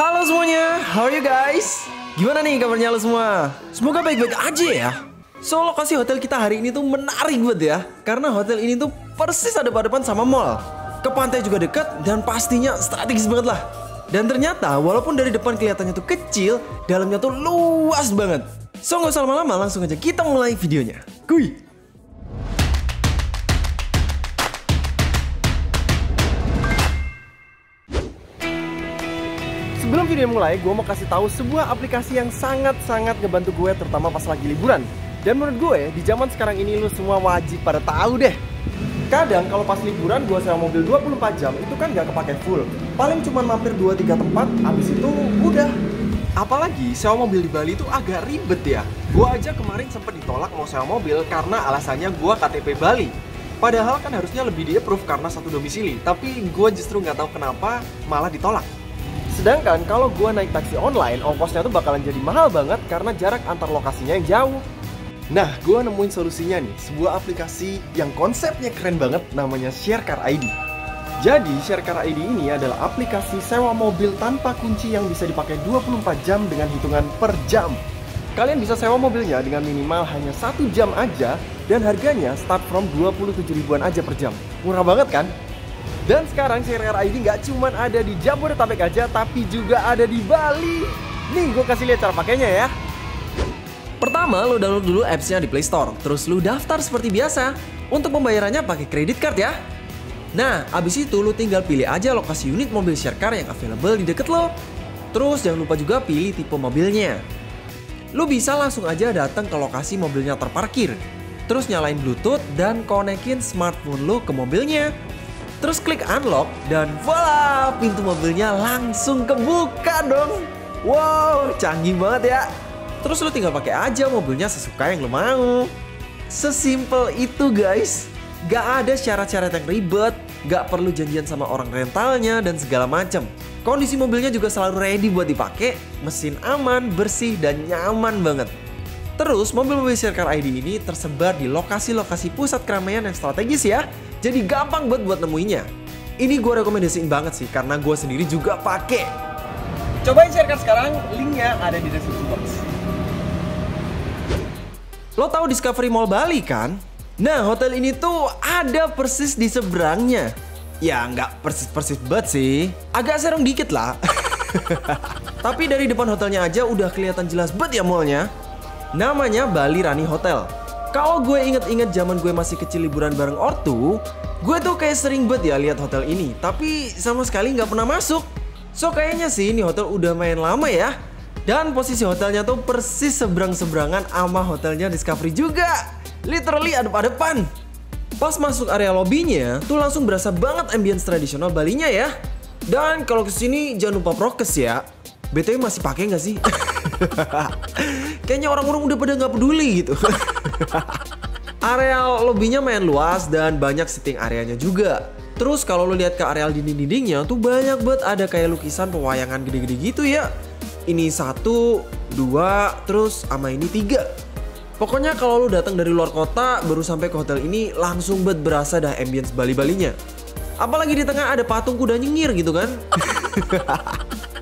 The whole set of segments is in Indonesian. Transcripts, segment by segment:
Halo semuanya, how are you guys? Gimana nih kabarnya lo semua? Semoga baik-baik aja ya. So, lokasi hotel kita hari ini tuh menarik banget ya. Karena hotel ini tuh persis ada pada depan sama mall. Ke pantai juga dekat dan pastinya strategis banget lah. Dan ternyata walaupun dari depan kelihatannya tuh kecil, dalamnya tuh luas banget. So, nggak usah lama-lama, langsung aja kita mulai videonya. Kuy! Sebelum video mulai, gue mau kasih tahu sebuah aplikasi yang sangat-sangat ngebantu gue, terutama pas lagi liburan. Dan menurut gue, di zaman sekarang ini lu semua wajib pada tahu deh. Kadang kalau pas liburan gue sewa mobil 24 jam, itu kan gak kepake full. Paling cuma mampir 2-3 tempat, abis itu udah. Apalagi sewa mobil di Bali itu agak ribet ya. Gue aja kemarin sempet ditolak mau sewa mobil karena alasannya gue KTP Bali. Padahal kan harusnya lebih di-approve karena satu domisili, tapi gue justru gak tahu kenapa malah ditolak. Sedangkan kalau gue naik taksi online, ongkosnya tuh bakalan jadi mahal banget karena jarak antar lokasinya yang jauh. Nah, gue nemuin solusinya nih, sebuah aplikasi yang konsepnya keren banget namanya ShareCar ID. Jadi, ShareCar ID ini adalah aplikasi sewa mobil tanpa kunci yang bisa dipakai 24 jam dengan hitungan per jam. Kalian bisa sewa mobilnya dengan minimal hanya 1 jam aja dan harganya start from 27 ribuan aja per jam. Murah banget kan? Dan sekarang ShareCar ID nggak cuma ada di Jabodetabek aja, tapi juga ada di Bali. Nih, gue kasih lihat cara pakainya ya. Pertama, lo download dulu apps-nya di Play Store. Terus lo daftar seperti biasa. Untuk pembayarannya pakai kredit card ya. Nah, abis itu lo tinggal pilih aja lokasi unit mobil ShareCar yang available di deket lo. Terus jangan lupa juga pilih tipe mobilnya. Lo bisa langsung aja datang ke lokasi mobilnya terparkir. Terus nyalain Bluetooth dan konekin smartphone lo ke mobilnya. Terus klik unlock dan voila, pintu mobilnya langsung kebuka dong. Wow, canggih banget ya. Terus lo tinggal pakai aja mobilnya sesuka yang lo mau. Sesimpel itu guys. Gak ada syarat-syarat yang ribet, gak perlu janjian sama orang rentalnya dan segala macam. Kondisi mobilnya juga selalu ready buat dipakai, mesin aman, bersih dan nyaman banget. Terus mobil-mobil ShareCar ID ini tersebar di lokasi-lokasi pusat keramaian yang strategis ya. Jadi gampang banget buat nemuinya. Ini gue rekomendasiin banget sih karena gue sendiri juga pakai. Cobain ShareCar sekarang, linknya ada di description box. Lo tahu Discovery Mall Bali kan? Nah, hotel ini tuh ada persis di seberangnya. Ya nggak persis-persis banget sih, agak serem dikit lah. Tapi dari depan hotelnya aja udah kelihatan jelas banget ya mallnya. Namanya Bali Rani Hotel. Kalau gue inget-inget zaman gue masih kecil liburan bareng ortu, gue tuh kayak sering banget ya lihat hotel ini, tapi sama sekali nggak pernah masuk. So kayaknya sih ini hotel udah main lama ya. Dan posisi hotelnya tuh persis seberang-seberangan sama hotelnya Discovery juga. Literally adep-adepan. Pas masuk area lobinya, tuh langsung berasa banget ambience tradisional Balinya ya. Dan kalau kesini jangan lupa prokes ya. BTW masih pakai nggak sih? Kayaknya orang-orang udah pada nggak peduli gitu. Areal lobinya main luas dan banyak sitting areanya juga. Terus kalau lo lihat ke areal dinding-dindingnya tuh banyak banget ada kayak lukisan pewayangan gede-gede gitu ya. Ini 1, 2, terus sama ini 3. Pokoknya kalau lo datang dari luar kota baru sampai ke hotel ini langsung banget berasa dah ambience Bali-Balinya. Apalagi di tengah ada patung kuda nyengir gitu kan.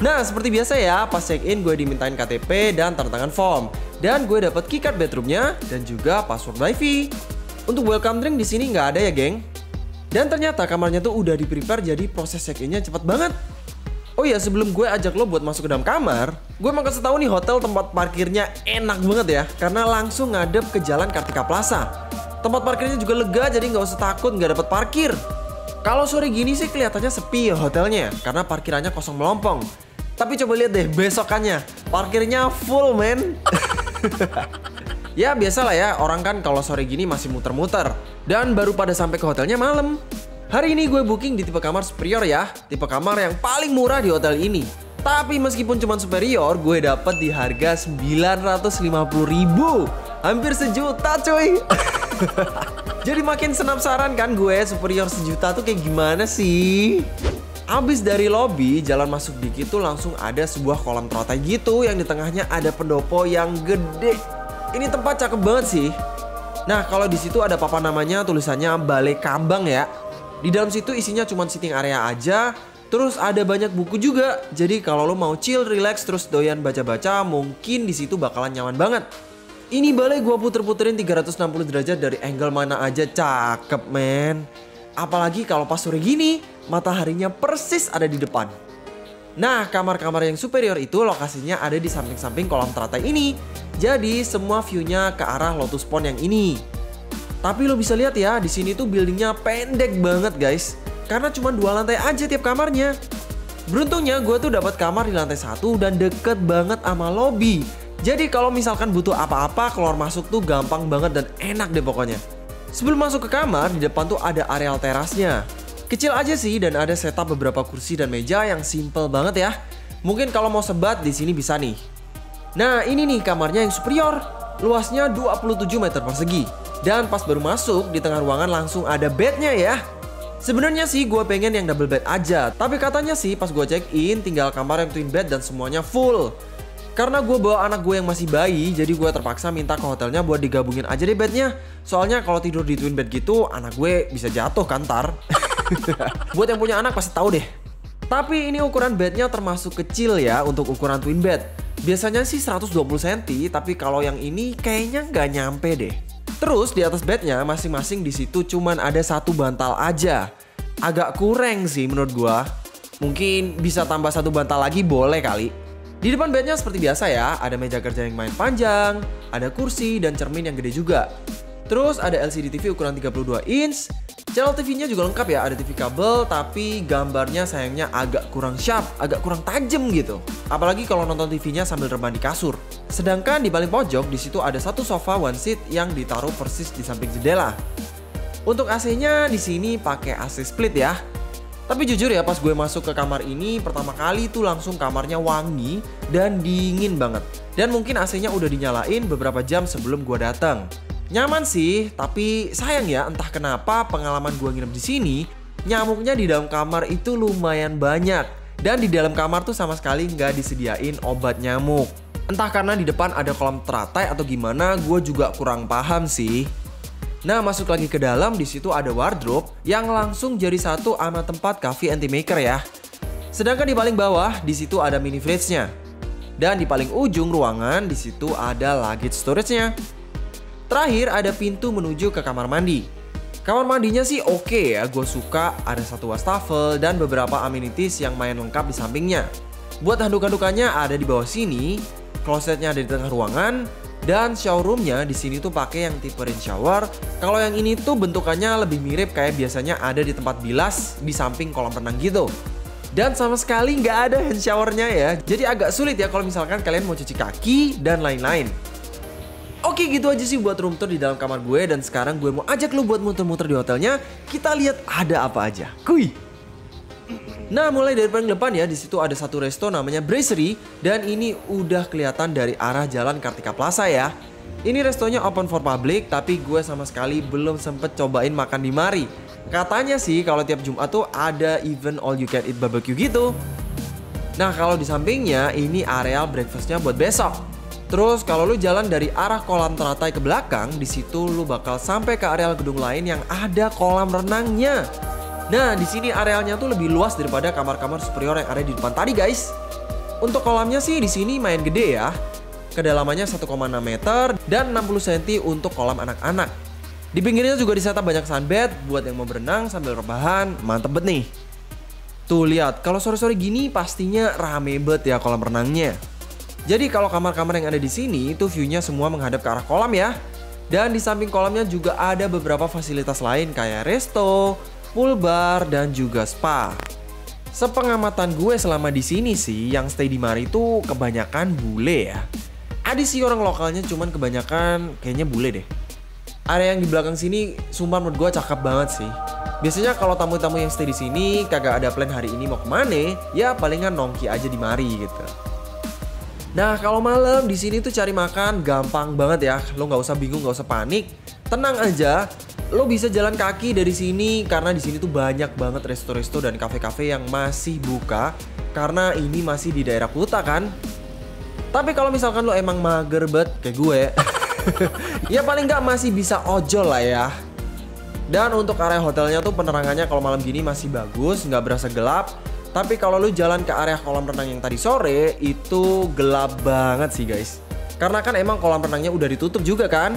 Nah, seperti biasa ya, pas check-in gue dimintain KTP dan tanda tangan form. Dan gue dapat keycard bedroomnya dan juga password wifi. Untuk welcome drink di sini nggak ada ya, geng. Dan ternyata kamarnya tuh udah di-prepare jadi proses check-innya cepat banget. Oh ya, sebelum gue ajak lo buat masuk ke dalam kamar, gue mau kasih tahu nih hotel tempat parkirnya enak banget ya. Karena langsung ngadep ke Jalan Kartika Plaza. Tempat parkirnya juga lega, jadi nggak usah takut nggak dapat parkir. Kalau sore gini sih kelihatannya sepi ya hotelnya, karena parkirannya kosong melompong. Tapi coba lihat deh besokannya, parkirnya full men. Ya biasalah ya, orang kan kalau sore gini masih muter-muter. Dan baru pada sampai ke hotelnya malam. Hari ini gue booking di tipe kamar superior ya, tipe kamar yang paling murah di hotel ini. Tapi meskipun cuma superior, gue dapet di harga 950 ribu. Hampir 1 juta cuy. Jadi makin penasaran kan gue, superior 1 juta tuh kayak gimana sih? Abis dari lobi, jalan masuk dikit tuh langsung ada sebuah kolam trotoar gitu yang di tengahnya ada pendopo yang gede. Ini tempat cakep banget sih. Nah, kalau di situ ada papan namanya tulisannya Balai Kambang ya. Di dalam situ isinya cuma sitting area aja Terus ada banyak buku juga. Jadi kalau lo mau chill, relax, terus doyan baca-baca, mungkin di situ bakalan nyaman banget. Ini Balai gua puter-puterin 360 derajat dari angle mana aja, cakep men. Apalagi kalau pas sore gini, mataharinya persis ada di depan. Nah, kamar-kamar yang superior itu lokasinya ada di samping-samping kolam teratai ini. Jadi semua view-nya ke arah Lotus Pond yang ini. Tapi lo bisa lihat ya, di sini tuh buildingnya pendek banget guys. Karena cuma 2 lantai aja tiap kamarnya. Beruntungnya gue tuh dapat kamar di lantai 1 dan deket banget sama lobby. Jadi kalau misalkan butuh apa-apa, keluar masuk tuh gampang banget dan enak deh pokoknya. Sebelum masuk ke kamar, di depan tuh ada areal terasnya. Kecil aja sih dan ada setup beberapa kursi dan meja yang simple banget ya. Mungkin kalau mau sebat di sini bisa nih. Nah ini nih kamarnya yang superior. Luasnya 27 meter persegi. Dan pas baru masuk, di tengah ruangan langsung ada bednya ya. Sebenarnya sih gue pengen yang double bed aja. Tapi katanya sih pas gue check in, tinggal kamar yang twin bed dan semuanya full. Karena gue bawa anak gue yang masih bayi, jadi gue terpaksa minta ke hotelnya buat digabungin aja deh bednya. Soalnya kalau tidur di twin bed gitu, anak gue bisa jatuh kan tar. Buat yang punya anak pasti tahu deh. Tapi ini ukuran bednya termasuk kecil ya untuk ukuran twin bed. Biasanya sih 120 cm, tapi kalau yang ini kayaknya nggak nyampe deh. Terus di atas bednya masing-masing di situ cuman ada 1 bantal aja. Agak kurang sih menurut gue. Mungkin bisa tambah 1 bantal lagi boleh kali. Di depan bednya seperti biasa ya, ada meja kerja yang main panjang, ada kursi dan cermin yang gede juga. Terus ada LCD TV ukuran 32 inch, channel TV-nya juga lengkap ya, ada TV kabel tapi gambarnya sayangnya agak kurang sharp, agak kurang tajam gitu. Apalagi kalau nonton TV-nya sambil rebahan di kasur. Sedangkan di paling pojok di situ ada 1 sofa one seat yang ditaruh persis di samping jendela. Untuk AC-nya di sini pakai AC split ya. Tapi jujur ya pas gue masuk ke kamar ini pertama kali tuh langsung kamarnya wangi dan dingin banget. Dan mungkin AC-nya udah dinyalain beberapa jam sebelum gue datang. Nyaman sih, tapi sayang ya entah kenapa pengalaman gue nginep di sini nyamuknya di dalam kamar itu lumayan banyak. Dan di dalam kamar tuh sama sekali nggak disediain obat nyamuk. Entah karena di depan ada kolam teratai atau gimana, gue juga kurang paham sih. Nah masuk lagi ke dalam, di situ ada wardrobe yang langsung jadi satu sama tempat coffee anti maker ya. Sedangkan di paling bawah di situ ada mini fridge-nya. Dan di paling ujung ruangan di situ ada luggage storage-nya. Terakhir ada pintu menuju ke kamar mandi. Kamar mandinya sih oke ya, gue suka, ada 1 wastafel dan beberapa amenities yang main lengkap di sampingnya. Buat handuk-handukannya ada di bawah sini, klosetnya ada di tengah ruangan. Dan showroomnya di sini tuh pakai yang tipe rain shower. Kalau yang ini tuh bentukannya lebih mirip kayak biasanya ada di tempat bilas di samping kolam renang gitu. Dan sama sekali nggak ada hand showernya ya. Jadi agak sulit ya kalau misalkan kalian mau cuci kaki dan lain-lain. Oke gitu aja sih buat room tour di dalam kamar gue. Dan sekarang gue mau ajak lo buat muter-muter di hotelnya. Kita lihat ada apa aja. Kuy! Nah mulai dari paling depan ya, di situ ada 1 resto namanya Brasserie dan ini udah kelihatan dari arah Jalan Kartika Plaza ya. Ini restonya open for public tapi gue sama sekali belum sempet cobain makan di mari. Katanya sih kalau tiap Jumat tuh ada event all you can eat barbecue gitu. Nah kalau di sampingnya ini areal breakfastnya buat besok. Terus kalau lu jalan dari arah kolam teratai ke belakang, di situ lu bakal sampai ke areal gedung lain yang ada kolam renangnya. Nah, di sini arealnya tuh lebih luas daripada kamar-kamar superior yang ada di depan tadi, guys. Untuk kolamnya sih di sini main gede ya. Kedalamannya 1,6 meter dan 60 cm untuk kolam anak-anak. Di pinggirnya juga disetup banyak sunbed buat yang mau berenang sambil rebahan, mantep bet nih. Tuh lihat, kalau sore-sore gini pastinya rame bet ya kolam renangnya. Jadi kalau kamar-kamar yang ada di sini itu view-nya semua menghadap ke arah kolam ya. Dan di samping kolamnya juga ada beberapa fasilitas lain kayak resto, pool bar dan juga spa. Sepengamatan gue selama di sini sih, yang stay di mari itu kebanyakan bule ya. Ada sih orang lokalnya, cuman kebanyakan kayaknya bule deh. Area yang di belakang sini, sumpah menurut gue cakep banget sih. Biasanya kalau tamu-tamu yang stay di sini kagak ada plan hari ini mau kemana, ya palingan nongki aja di mari gitu. Nah kalau malam di sini tuh cari makan gampang banget ya. Lo nggak usah bingung, nggak usah panik, tenang aja. Lo bisa jalan kaki dari sini karena di sini tuh banyak banget resto-resto dan kafe-kafe yang masih buka karena ini masih di daerah kota kan. Tapi kalau misalkan lo emang mager bet kayak gue, ya paling nggak masih bisa ojol lah ya. Dan untuk area hotelnya tuh penerangannya kalau malam gini masih bagus, nggak berasa gelap. Tapi kalau lu jalan ke area kolam renang yang tadi sore, itu gelap banget sih guys. Karena kan emang kolam renangnya udah ditutup juga kan.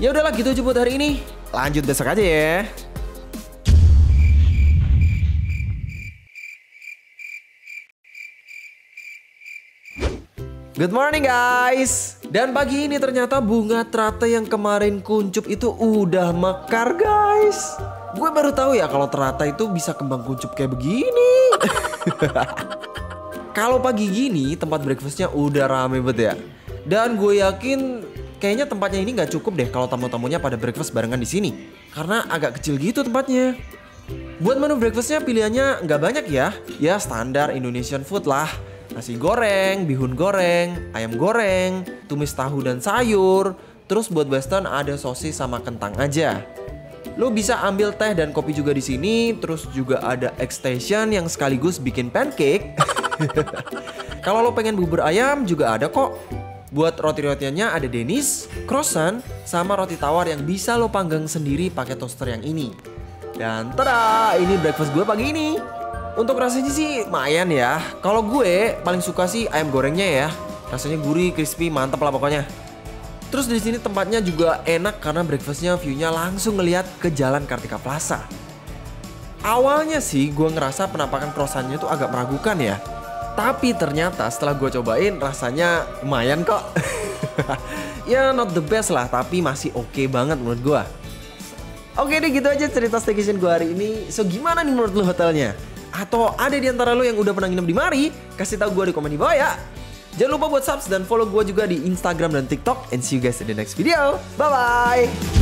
Ya udahlah, gitu aja buat hari ini. Lanjut besok aja ya. Good morning guys. Dan pagi ini ternyata bunga teratai yang kemarin kuncup itu udah mekar guys. Gue baru tahu ya kalau teratai itu bisa kembang kuncup kayak begini. Kalau pagi gini tempat breakfastnya udah rame banget ya. Dan gue yakin kayaknya tempatnya ini nggak cukup deh kalau tamu-tamunya pada breakfast barengan di sini. Karena agak kecil gitu tempatnya. Buat menu breakfastnya pilihannya nggak banyak ya. Ya standar Indonesian food lah. Nasi goreng, bihun goreng, ayam goreng, tumis tahu dan sayur. Terus buat western ada sosis sama kentang aja. Lo bisa ambil teh dan kopi juga di sini. Terus juga ada egg station yang sekaligus bikin pancake. Kalau lo pengen bubur ayam juga ada kok. Buat roti-rotiannya ada denis, croissant, sama roti tawar yang bisa lo panggang sendiri pakai toaster yang ini. Dan tada, ini breakfast gue pagi ini. Untuk rasanya sih lumayan ya. Kalau gue paling suka sih ayam gorengnya ya. Rasanya gurih, crispy, mantep lah pokoknya. Terus di sini tempatnya juga enak karena breakfastnya viewnya langsung ngeliat ke Jalan Kartika Plaza. Awalnya sih gue ngerasa penampakan croissantnya tuh agak meragukan ya. Tapi ternyata setelah gue cobain rasanya lumayan kok. Ya not the best lah, tapi masih oke banget menurut gue. Oke deh, gitu aja cerita staycation gue hari ini. So gimana nih menurut lo hotelnya? Atau ada di antara lo yang udah pernah nginep di mari? Kasih tahu gue di komen di bawah ya. Jangan lupa buat subs dan follow gue juga di Instagram dan TikTok. And see you guys in the next video. Bye-bye.